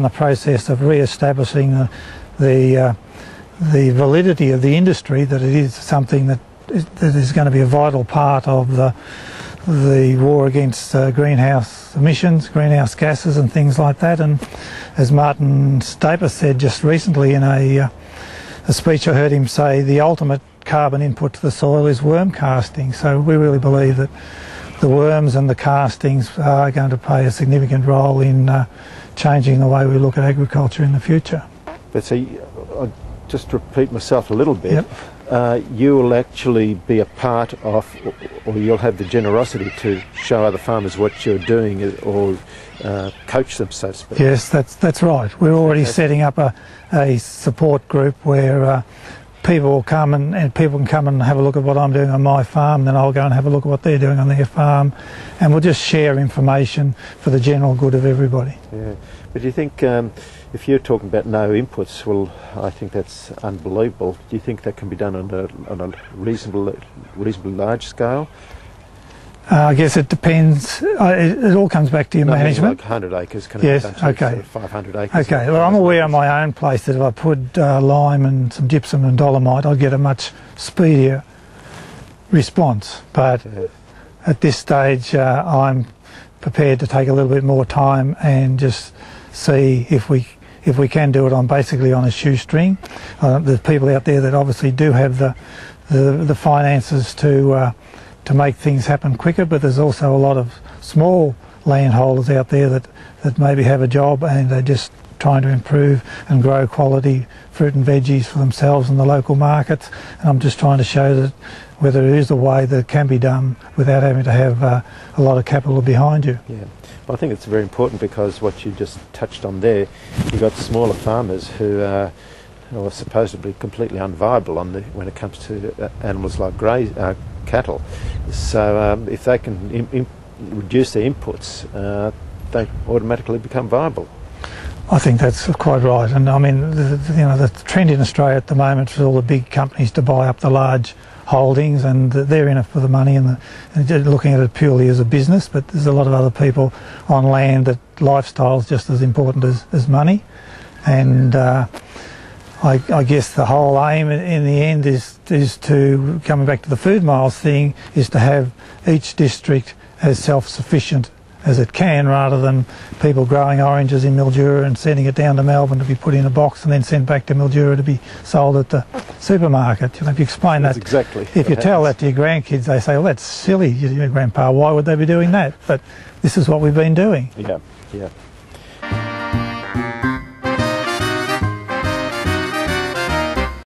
and the process of re-establishing the validity of the industry, that it is something that is going to be a vital part of the war against greenhouse emissions, greenhouse gases and things like that. And as Martin Stapath said just recently in a speech I heard him say, the ultimate carbon input to the soil is worm casting. So we really believe that the worms and the castings are going to play a significant role in changing the way we look at agriculture in the future. But see, I'll just repeat myself a little bit. Yep. You will actually be a part of, or you'll have the generosity to show other farmers what you're doing, or coach them, so to speak. Yes, that's right. We're already setting up a support group where people come and people can come and have a look at what I'm doing on my farm, then I'll go and have a look at what they're doing on their farm, and we'll just share information for the general good of everybody. Yeah. But do you think, if you're talking about no inputs, well, I think that's unbelievable. Do you think that can be done on a reasonably large scale? I guess it depends. It all comes back to your management. Like 100 acres, can yes, it be done to okay. 500 acres. Okay, well, I'm aware on my own place that if I put lime and some gypsum and dolomite, I'd get a much speedier response. But yeah. At this stage, I'm prepared to take a little bit more time and just see if we can do it on basically on a shoestring. There's people out there that obviously do have the finances to make things happen quicker, but there's also a lot of small landholders out there that maybe have a job and they're just trying to improve and grow quality fruit and veggies for themselves in the local markets. And I'm just trying to show that whether it is a way that can be done without having to have a lot of capital behind you. Yeah, well, I think it's very important, because what you just touched on there, you've got smaller farmers who are supposedly completely unviable when it comes to animals like cattle. So if they can reduce their inputs, they automatically become viable. I think that's quite right, and I mean, the trend in Australia at the moment for all the big companies to buy up the large holdings, and they're in it for the money and looking at it purely as a business. But there's a lot of other people on land that lifestyle's just as important as money, and I guess the whole aim in the end is to, coming back to the food miles thing, is to have each district as self-sufficient as it can, rather than people growing oranges in Mildura and sending it down to Melbourne to be put in a box and then sent back to Mildura to be sold at the supermarket. You know, if you explain that, exactly if you tell that to your grandkids, they say, well, that's silly, your grandpa, why would they be doing that? But this is what we've been doing. Yeah, yeah.